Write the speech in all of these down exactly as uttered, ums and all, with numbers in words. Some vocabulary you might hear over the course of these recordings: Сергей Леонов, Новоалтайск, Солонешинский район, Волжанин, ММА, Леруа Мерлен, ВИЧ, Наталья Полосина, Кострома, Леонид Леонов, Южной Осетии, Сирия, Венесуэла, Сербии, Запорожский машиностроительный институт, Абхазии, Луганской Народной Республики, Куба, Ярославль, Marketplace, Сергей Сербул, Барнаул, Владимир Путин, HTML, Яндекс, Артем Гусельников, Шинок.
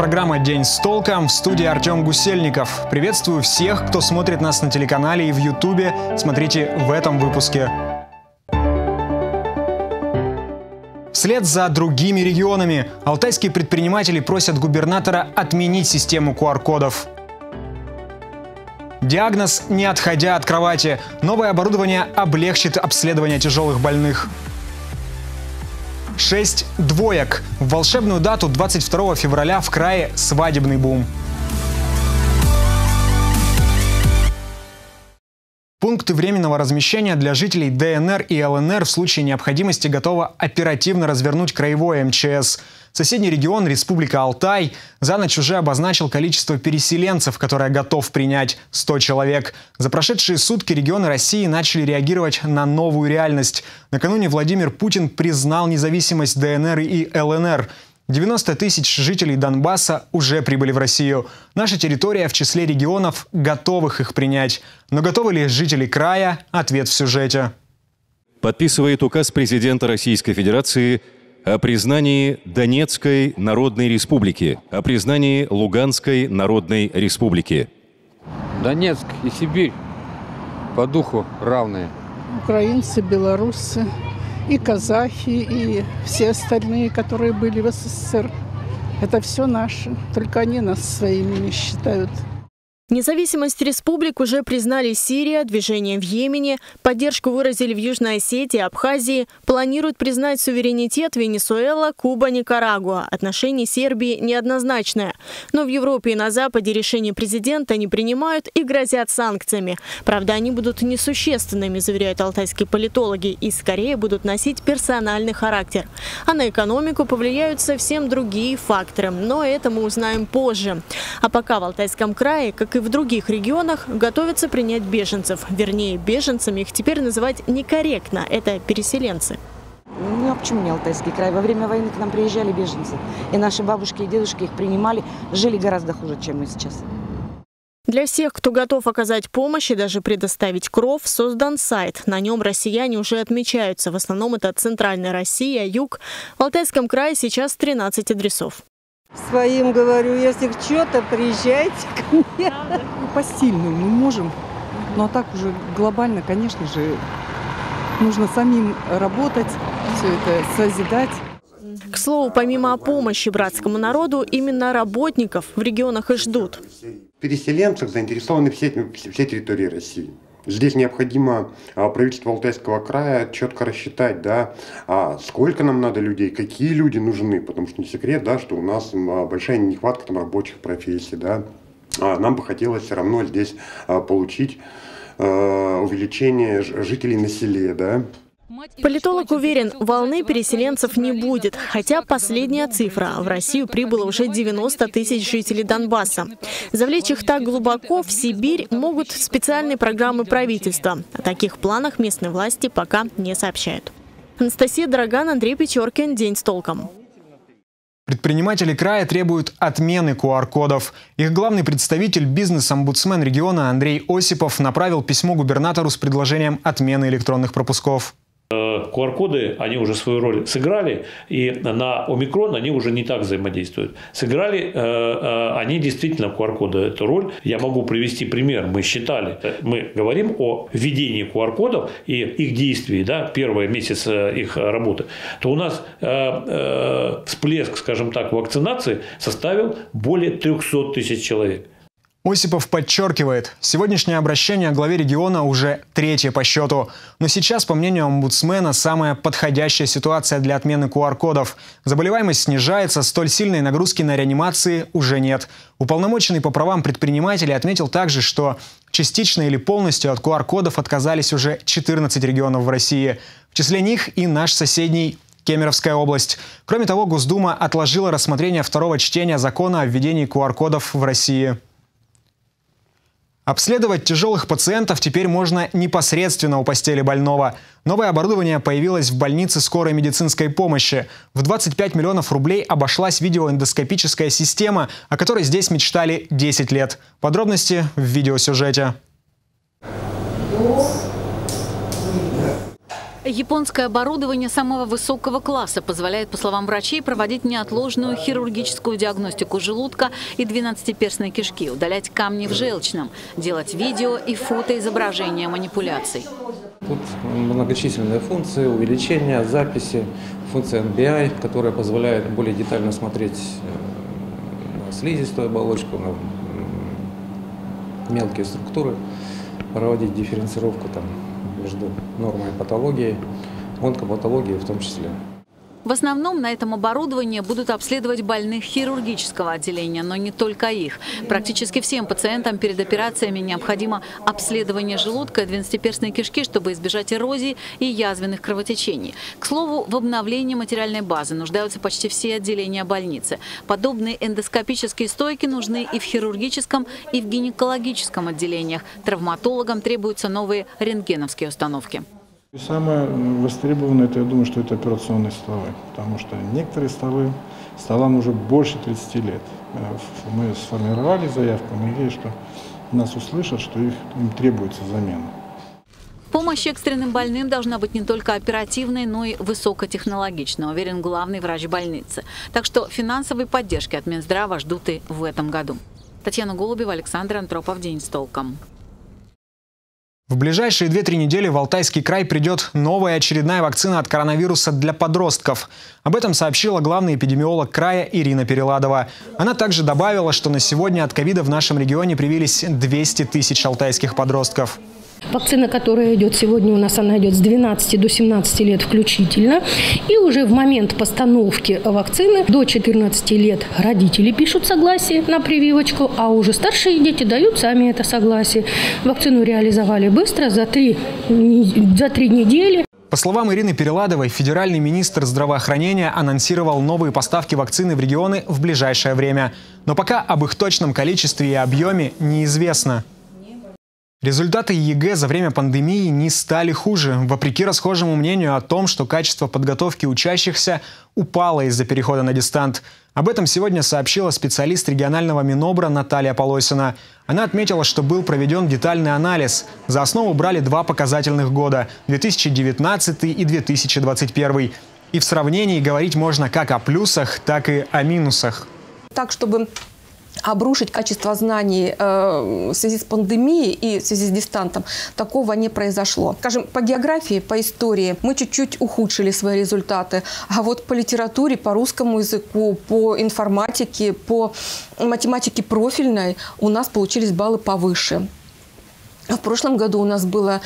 программа «День с толком», в студии Артем Гусельников. Приветствую всех, кто смотрит нас на телеканале и в Ютубе. Смотрите в этом выпуске. Вслед за другими регионами алтайские предприниматели просят губернатора отменить систему ку ар кодов. Диагноз, не отходя от кровати. Новое оборудование облегчит обследование тяжелых больных. Шесть двоек. В волшебную дату двадцать второго февраля в крае свадебный бум. Пункты временного размещения для жителей дэ эн эр и эл эн эр в случае необходимости готовы оперативно развернуть краевое эм че эс. Соседний регион, Республика Алтай, за ночь уже обозначил количество переселенцев, которое готов принять сто человек. За прошедшие сутки регионы России начали реагировать на новую реальность. Накануне Владимир Путин признал независимость дэ эн эр и эл эн эр. девяносто тысяч жителей Донбасса уже прибыли в Россию. Наша территория в числе регионов, готовых их принять. Но готовы ли жители края? Ответ в сюжете. Подписывает указ президента Российской Федерации о признании Донецкой Народной Республики, о признании Луганской Народной Республики. Донецк и Сибирь по духу равные. Украинцы, белорусы. И казахи, и все остальные, которые были в эс эс эс эр. Это все наши, только они нас своими не считают. Независимость республик уже признали Сирия, движение в Йемене, поддержку выразили в Южной Осетии, Абхазии, планируют признать суверенитет Венесуэла, Куба, Никарагуа. Отношение Сербии неоднозначное. Но в Европе и на Западе решения президента не принимают и грозят санкциями. Правда, они будут несущественными, заверяют алтайские политологи, и скорее будут носить персональный характер. А на экономику повлияют совсем другие факторы, но это мы узнаем позже. А пока в Алтайском крае, как и в других регионах, готовятся принять беженцев. Вернее, беженцами их теперь называть некорректно. Это переселенцы. Ну, а почему не Алтайский край? Во время войны к нам приезжали беженцы. И наши бабушки и дедушки их принимали, жили гораздо хуже, чем мы сейчас. Для всех, кто готов оказать помощь и даже предоставить кров, создан сайт. На нем россияне уже отмечаются. В основном это Центральная Россия, Юг. В Алтайском крае сейчас тринадцать адресов. Своим говорю, если что-то, приезжайте ко мне. Посильную мы можем, но так уже глобально, конечно же, нужно самим работать, все это созидать. К слову, помимо помощи братскому народу, именно работников в регионах и ждут. В переселенцах заинтересованы все, все территории России. Здесь необходимо правительство Алтайского края четко рассчитать, да, сколько нам надо людей, какие люди нужны, потому что не секрет, да, что у нас большая нехватка там рабочих профессий, да. Нам бы хотелось все равно здесь получить увеличение жителей на селе, да. Политолог уверен, волны переселенцев не будет, хотя последняя цифра. В Россию прибыло уже девяносто тысяч жителей Донбасса. Завлечь их так глубоко в Сибирь могут специальные программы правительства. О таких планах местные власти пока не сообщают. Анастасия Дороган, Андрей Печоркин. День с толком. Предприниматели края требуют отмены ку ар кодов. Их главный представитель, бизнес-омбудсмен региона Андрей Осипов, направил письмо губернатору с предложением отмены электронных пропусков. ку ар коды, они уже свою роль сыграли, и на омикрон они уже не так взаимодействуют. Сыграли э, они действительно ку ар коды эту роль. Я могу привести пример. Мы считали, мы говорим о введении ку ар кодов и их действии, да, первый месяц их работы, то у нас э, э, всплеск, скажем так, вакцинации составил более трёхсот тысяч человек. Осипов подчеркивает, сегодняшнее обращение о главе региона уже третье по счету. Но сейчас, по мнению омбудсмена, самая подходящая ситуация для отмены ку ар кодов. Заболеваемость снижается, столь сильной нагрузки на реанимации уже нет. Уполномоченный по правам предпринимателей отметил также, что частично или полностью от ку ар кодов отказались уже четырнадцать регионов в России. В числе них и наш соседний Кемеровская область. Кроме того, Госдума отложила рассмотрение второго чтения закона о введении ку ар кодов в России. Обследовать тяжелых пациентов теперь можно непосредственно у постели больного. Новое оборудование появилось в больнице скорой медицинской помощи. В двадцать пять миллионов рублей обошлась видеоэндоскопическая система, о которой здесь мечтали десять лет. Подробности в видеосюжете. Японское оборудование самого высокого класса позволяет, по словам врачей, проводить неотложную хирургическую диагностику желудка и двенадцатиперстной кишки, удалять камни в желчном, делать видео и фотоизображения манипуляций. Тут многочисленные функции, увеличение, записи, функция эн би ай, которая позволяет более детально смотреть на слизистую оболочку, на мелкие структуры, проводить дифференцировку там между нормой и патологией, онкопатологией в том числе. В основном на этом оборудовании будут обследовать больных хирургического отделения, но не только их. Практически всем пациентам перед операциями необходимо обследование желудка и двенадцатиперстной кишки, чтобы избежать эрозии и язвенных кровотечений. К слову, в обновлении материальной базы нуждаются почти все отделения больницы. Подобные эндоскопические стойки нужны и в хирургическом, и в гинекологическом отделениях. Травматологам требуются новые рентгеновские установки. И самое востребованное, это, я думаю, что это операционные столы, потому что некоторые столы, столам уже больше тридцати лет. Мы сформировали заявку, надеюсь, что нас услышат, что их, им требуется замена. Помощь экстренным больным должна быть не только оперативной, но и высокотехнологичной, уверен главный врач больницы. Так что финансовой поддержки от Минздрава ждут и в этом году. Татьяна Голубева, Александр Антропов, «День с толком». В ближайшие две-три недели в Алтайский край придет новая очередная вакцина от коронавируса для подростков. Об этом сообщила главный эпидемиолог края Ирина Переладова. Она также добавила, что на сегодня от ковида в нашем регионе привились двести тысяч алтайских подростков. Вакцина, которая идет сегодня у нас, она идет с двенадцати до семнадцати лет включительно. И уже в момент постановки вакцины до четырнадцати лет родители пишут согласие на прививочку, а уже старшие дети дают сами это согласие. Вакцину реализовали быстро, за три, за три недели. По словам Ирины Переладовой, федеральный министр здравоохранения анонсировал новые поставки вакцины в регионы в ближайшее время. Но пока об их точном количестве и объеме неизвестно. Результаты ЕГЭ за время пандемии не стали хуже, вопреки расхожему мнению о том, что качество подготовки учащихся упало из-за перехода на дистант. Об этом сегодня сообщила специалист регионального Минобра Наталья Полосина. Она отметила, что был проведен детальный анализ. За основу брали два показательных года – две тысячи девятнадцатый и две тысячи двадцать первый. И в сравнении говорить можно как о плюсах, так и о минусах. Так, чтобы обрушить качество знаний в связи с пандемией и в связи с дистантом, такого не произошло. Скажем, по географии, по истории мы чуть-чуть ухудшили свои результаты, а вот по литературе, по русскому языку, по информатике, по математике профильной у нас получились баллы повыше. В прошлом году у нас было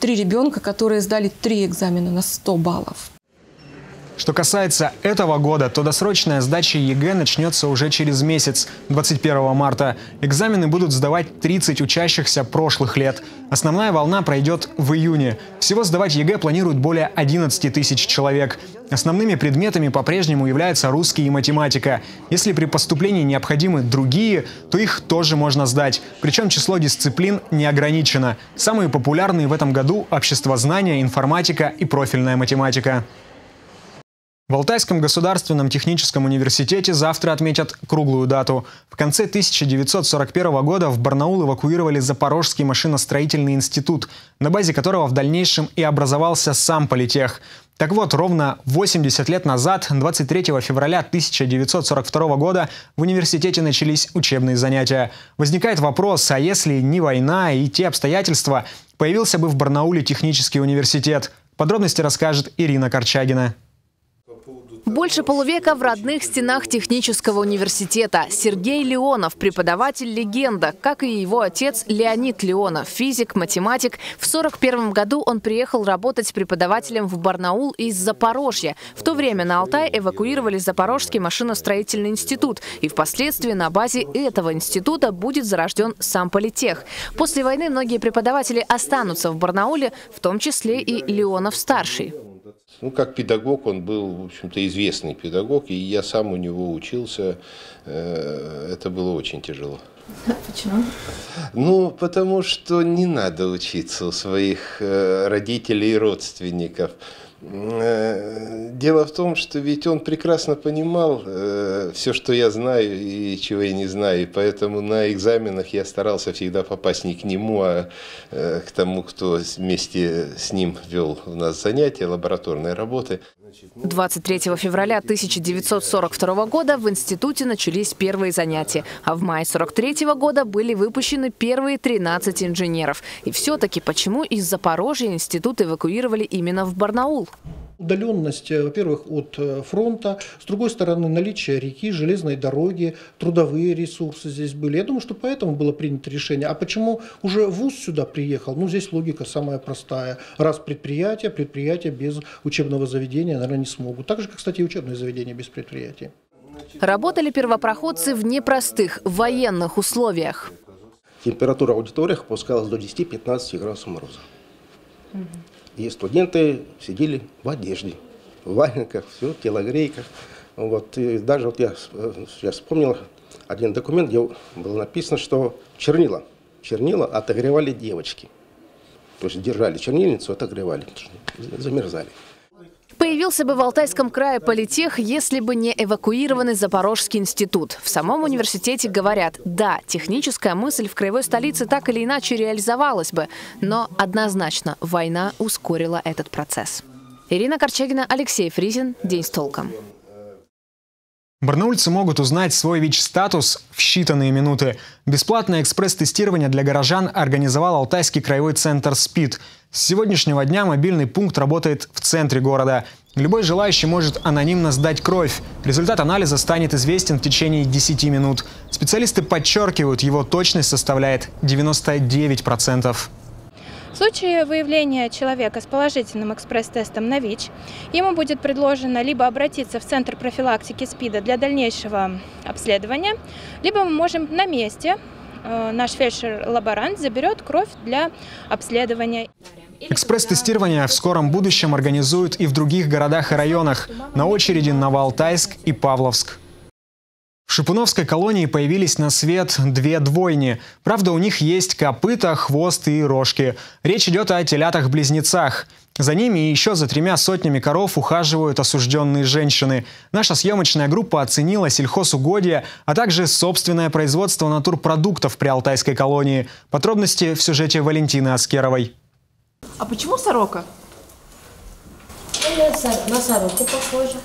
три ребенка, которые сдали три экзамена на сто баллов. Что касается этого года, то досрочная сдача ЕГЭ начнется уже через месяц, двадцать первого марта. Экзамены будут сдавать тридцать учащихся прошлых лет. Основная волна пройдет в июне. Всего сдавать ЕГЭ планируют более одиннадцати тысяч человек. Основными предметами по-прежнему являются русский и математика. Если при поступлении необходимы другие, то их тоже можно сдать. Причем число дисциплин не ограничено. Самые популярные в этом году – обществознание, информатика и профильная математика. В Алтайском государственном техническом университете завтра отметят круглую дату. В конце тысяча девятьсот сорок первого года в Барнаул эвакуировали Запорожский машиностроительный институт, на базе которого в дальнейшем и образовался сам политех. Так вот, ровно восемьдесят лет назад, двадцать третьего февраля тысяча девятьсот сорок второго года, в университете начались учебные занятия. Возникает вопрос, а если не война и те обстоятельства, появился бы в Барнауле технический университет? Подробности расскажет Ирина Корчагина. Больше полувека в родных стенах технического университета. Сергей Леонов – преподаватель-легенда, как и его отец Леонид Леонов – физик, математик. В сорок первом году он приехал работать преподавателем в Барнаул из Запорожья. В то время на Алтай эвакуировали Запорожский машиностроительный институт. И впоследствии на базе этого института будет зарожден сам политех. После войны многие преподаватели останутся в Барнауле, в том числе и Леонов-старший. Ну, как педагог он был, в общем-то, известный педагог, и я сам у него учился. Это было очень тяжело. Почему? Ну, потому что не надо учиться у своих родителей и родственников. Дело в том, что ведь он прекрасно понимал э, все, что я знаю и чего я не знаю, и поэтому на экзаменах я старался всегда попасть не к нему, а э, к тому, кто вместе с ним вел у нас занятия, лабораторные работы. двадцать третьего февраля тысяча девятьсот сорок второго года в институте начались первые занятия, а в мае тысяча девятьсот сорок третьего года были выпущены первые тринадцать инженеров. И все-таки почему из Запорожья институт эвакуировали именно в Барнаул? Удаленность, во-первых, от фронта, с другой стороны, наличие реки, железной дороги, трудовые ресурсы здесь были. Я думаю, что поэтому было принято решение. А почему уже вуз сюда приехал? Ну, здесь логика самая простая. Раз предприятие, предприятие без учебного заведения, наверное, не смогут. Так же, как, кстати, и учебное заведение без предприятия. Работали первопроходцы в непростых военных условиях. Температура в аудиториях опускалась до десяти-пятнадцати градусов мороза. И студенты сидели в одежде, в валенках, все, в телогрейках. Вот. И даже вот я, я вспомнил один документ, где было написано, что чернила, чернила отогревали девочки. То есть держали чернильницу, отогревали, замерзали. Появился бы в Алтайском крае политех, если бы не эвакуированный Запорожский институт. В самом университете говорят, да, техническая мысль в краевой столице так или иначе реализовалась бы, но однозначно война ускорила этот процесс. Ирина Корчагина, Алексей Фризин. День с толком. Барнаульцы могут узнать свой ВИЧ-статус в считанные минуты. Бесплатное экспресс-тестирование для горожан организовал Алтайский краевой центр СПИД. С сегодняшнего дня мобильный пункт работает в центре города. Любой желающий может анонимно сдать кровь. Результат анализа станет известен в течение десяти минут. Специалисты подчеркивают, его точность составляет девяносто девять процентов. В случае выявления человека с положительным экспресс-тестом на ВИЧ, ему будет предложено либо обратиться в Центр профилактики СПИДа для дальнейшего обследования, либо мы можем на месте, наш фельдшер-лаборант заберет кровь для обследования. Экспресс-тестирование в скором будущем организуют и в других городах и районах. На очереди Новоалтайск и Павловск. В Шипуновской колонии появились на свет две двойни. Правда, у них есть копыта, хвост и рожки. Речь идет о телятах-близнецах. За ними и еще за тремя сотнями коров ухаживают осужденные женщины. Наша съемочная группа оценила сельхозугодия, а также собственное производство натурпродуктов при Алтайской колонии. Подробности в сюжете Валентины Аскеровой. А почему сорока? На сороку похожа.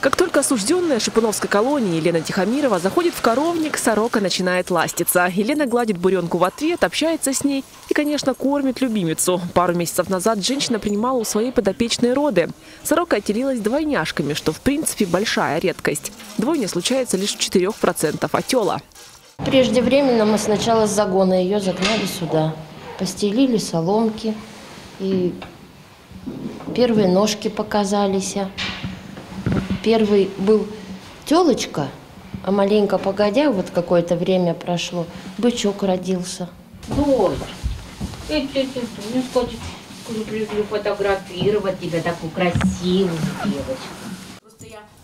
Как только осужденная Шипуновской колонии Елена Тихомирова заходит в коровник, сорока начинает ластиться. Елена гладит буренку в ответ, общается с ней и, конечно, кормит любимицу. Пару месяцев назад женщина принимала у своей подопечной роды. Сорока отделилась двойняшками, что, в принципе, большая редкость. Двойня случается лишь в четырёх процентах отела. Преждевременно мы сначала с загона ее загнали сюда. Постелили соломки, и первые ножки показались. Первый был телочка, а маленько погодя, вот какое-то время прошло, бычок родился. Дочь, ты, ты, ты, мне сказать, люблю фотографировать тебя, такую красивую девочку.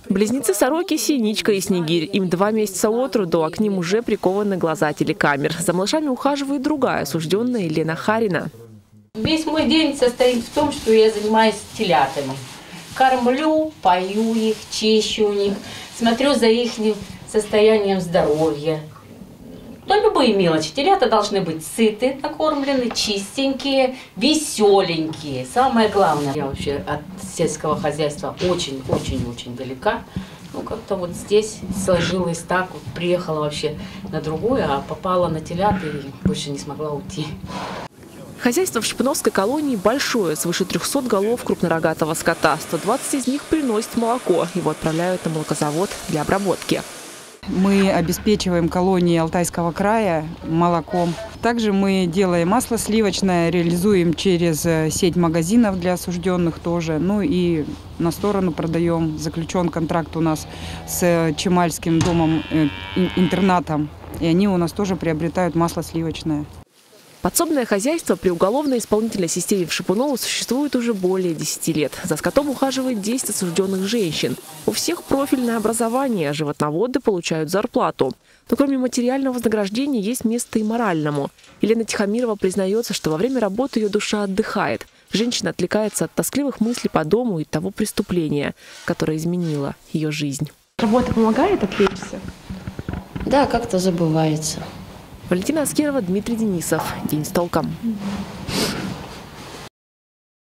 Близнецы-сороки – Синичка и Снегирь. Им два месяца от роду, а к ним уже прикованы глаза телекамер. За малышами ухаживает другая осужденная Елена Харина. Весь мой день состоит в том, что я занимаюсь телятами. Кормлю, пою их, чищу них, смотрю за их состоянием здоровья. Да любые мелочи. Телята должны быть сыты, накормлены, чистенькие, веселенькие. Самое главное, я вообще от сельского хозяйства очень-очень-очень далека. Ну, как-то вот здесь сложилось так, вот приехала вообще на другую, а попала на телят и больше не смогла уйти. Хозяйство в Шипуновской колонии большое, свыше трёхсот голов крупнорогатого скота. сто двадцать из них приносят молоко. Его отправляют на молокозавод для обработки. Мы обеспечиваем колонии Алтайского края молоком. Также мы делаем масло сливочное, реализуем через сеть магазинов для осужденных тоже. Ну и на сторону продаем. Заключен контракт у нас с Чемальским домом-интернатом. И они у нас тоже приобретают масло сливочное. Подсобное хозяйство при уголовно-исполнительной системе в Шипуново существует уже более десяти лет. За скотом ухаживает десять осужденных женщин. У всех профильное образование, животноводы получают зарплату. Но кроме материального вознаграждения есть место и моральному. Елена Тихомирова признается, что во время работы ее душа отдыхает. Женщина отвлекается от тоскливых мыслей по дому и того преступления, которое изменило ее жизнь. Работа помогает отвлечься? Да, как-то забывается. Валентина Аскерова, Дмитрий Денисов. День с толком.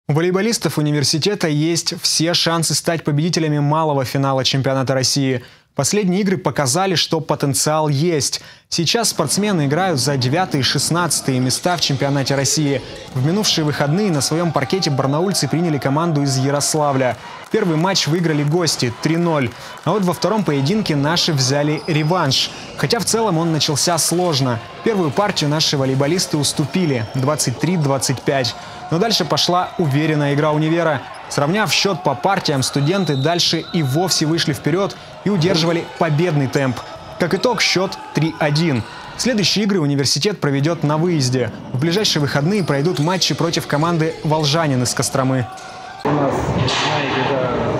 У волейболистов университета есть все шансы стать победителями малого финала чемпионата России. Последние игры показали, что потенциал есть. Сейчас спортсмены играют за девятые и шестнадцатые места в чемпионате России. В минувшие выходные на своем паркете барнаульцы приняли команду из Ярославля. Первый матч выиграли гости три ноль. А вот во втором поединке наши взяли реванш. Хотя в целом он начался сложно. Первую партию наши волейболисты уступили двадцать три — двадцать пять. Но дальше пошла уверенная игра универа. Сравняв счет по партиям, студенты дальше и вовсе вышли вперед и удерживали победный темп. Как итог, счет три один. Следующие игры университет проведет на выезде. В ближайшие выходные пройдут матчи против команды «Волжанин» из Костромы. У нас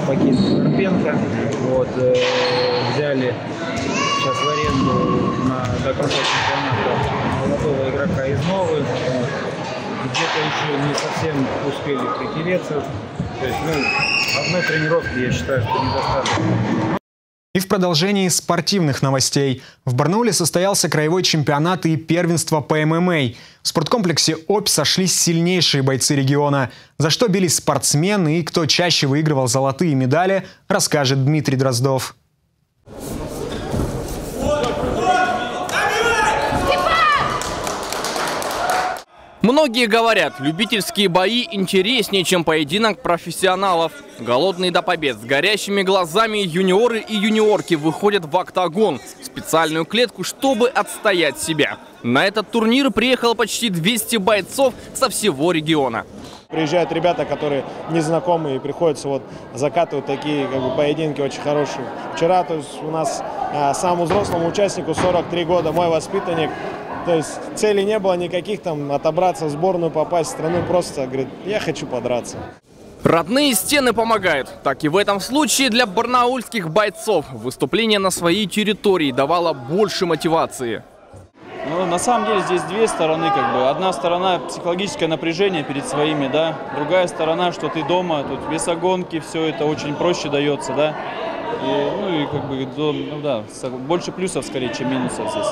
пакет Карпенко. Вот, э, взяли сейчас в аренду на, до конца чемпионата молодого игрока из Новых. Где-то еще не совсем успели притереться. То есть, ну, одной тренировки, я считаю, что недостаточно. И в продолжении спортивных новостей. В Барнауле состоялся краевой чемпионат и первенство по ММА. В спорткомплексе «Обь» сошлись сильнейшие бойцы региона. За что бились спортсмены и кто чаще выигрывал золотые медали, расскажет Дмитрий Дроздов. Многие говорят, любительские бои интереснее, чем поединок профессионалов. Голодные до побед, с горящими глазами юниоры и юниорки выходят в октагон, специальную клетку, чтобы отстоять себя. На этот турнир приехало почти двести бойцов со всего региона. Приезжают ребята, которые незнакомые, и приходится вот закатывать такие как бы поединки очень хорошие. Вчера, то есть, у нас а, самому взрослому участнику сорок три года, мой воспитанник. То есть целей не было никаких, там, отобраться в сборную, попасть в страну, просто, говорит, я хочу подраться. Родные стены помогают. Так и в этом случае для барнаульских бойцов выступление на своей территории давало больше мотивации. Ну, на самом деле здесь две стороны, как бы. Одна сторона – психологическое напряжение перед своими, да. Другая сторона, что ты дома, тут весогонки, все это очень проще дается, да. И, ну и как бы, ну, да, больше плюсов скорее, чем минусов здесь.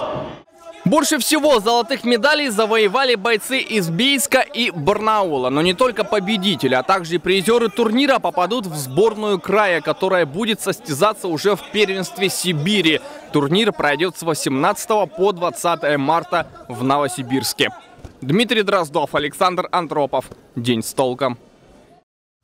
Больше всего золотых медалей завоевали бойцы из Бийска и Барнаула. Но не только победители, а также призеры турнира попадут в сборную края, которая будет состязаться уже в первенстве Сибири. Турнир пройдет с восемнадцатого по двадцатое марта в Новосибирске. Дмитрий Дроздов, Александр Андропов. День с толком.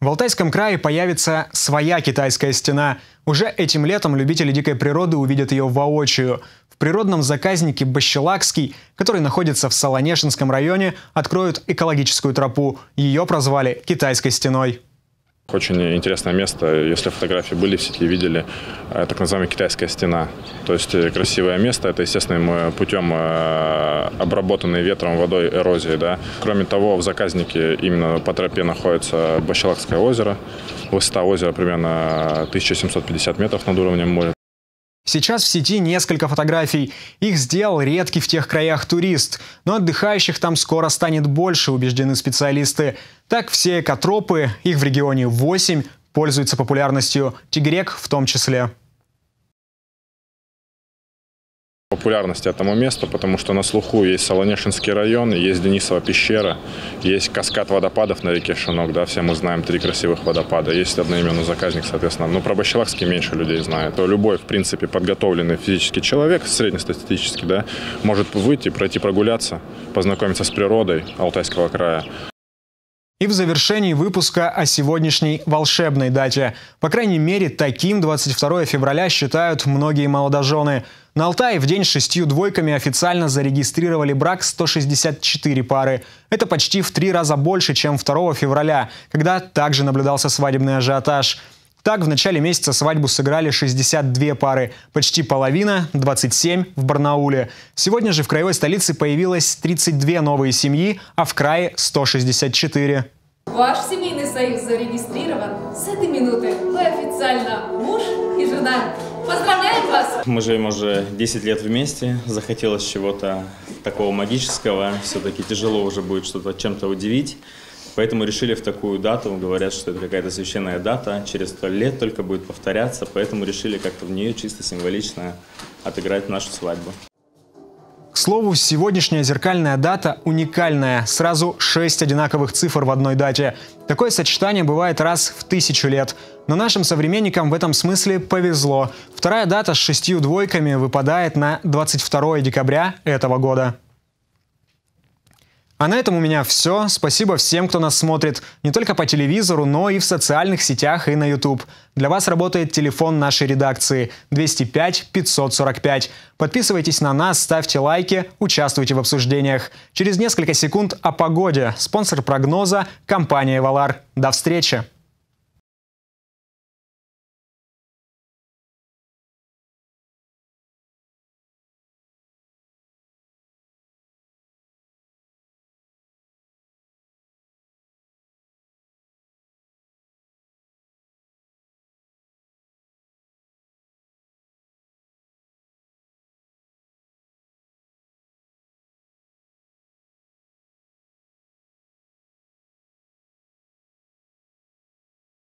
В Алтайском крае появится своя китайская стена. Уже этим летом любители дикой природы увидят ее воочию. В природном заказнике «Бащелакский», который находится в Солонешинском районе, откроют экологическую тропу. Ее прозвали «Китайской стеной». Очень интересное место. Если фотографии были в сети, видели, так называемая «Китайская стена». То есть красивое место. Это естественным путем обработанной ветром, водой, эрозией. Да? Кроме того, в заказнике именно по тропе находится Бащелакское озеро. Высота озера примерно тысяча семьсот пятьдесят метров над уровнем моря. Сейчас в сети несколько фотографий. Их сделал редкий в тех краях турист. Но отдыхающих там скоро станет больше, убеждены специалисты. Так все экотропы, их в регионе восемь, пользуются популярностью. Тигрек в том числе. Популярность этому месту, потому что на слуху есть Солонешинский район, есть Денисова пещера, есть каскад водопадов на реке Шинок, да, все мы знаем три красивых водопада, есть одноименный заказник, соответственно, но про Бащелакский меньше людей знает. То любой, в принципе, подготовленный физический человек, среднестатистический, да, может выйти, пройти прогуляться, познакомиться с природой Алтайского края. И в завершении выпуска о сегодняшней волшебной дате. По крайней мере, таким двадцать второе февраля считают многие молодожены. На Алтае в день с шестью двойками официально зарегистрировали брак сто шестьдесят четыре пары. Это почти в три раза больше, чем второго февраля, когда также наблюдался свадебный ажиотаж. Так, в начале месяца свадьбу сыграли шестьдесят две пары, почти половина – двадцать семь в Барнауле. Сегодня же в краевой столице появилось тридцать две новые семьи, а в крае – сто шестьдесят четыре. Ваш семейный союз зарегистрирован. С этой минуты вы официально муж и жена. Поздравляем вас! Мы живем уже десять лет вместе. Захотелось чего-то такого магического. Все-таки тяжело уже будет что-то чем-то удивить. Поэтому решили в такую дату, говорят, что это какая-то священная дата, через сто лет только будет повторяться, поэтому решили как-то в нее чисто символично отыграть нашу свадьбу. К слову, сегодняшняя зеркальная дата уникальная. Сразу шесть одинаковых цифр в одной дате. Такое сочетание бывает раз в тысячу лет. Но нашим современникам в этом смысле повезло. Вторая дата с шестью двойками выпадает на двадцать второе декабря этого года. А на этом у меня все. Спасибо всем, кто нас смотрит. Не только по телевизору, но и в социальных сетях и на YouTube. Для вас работает телефон нашей редакции двести пять пятьсот сорок пять. Подписывайтесь на нас, ставьте лайки, участвуйте в обсуждениях. Через несколько секунд о погоде. Спонсор прогноза – компания «Валар». До встречи!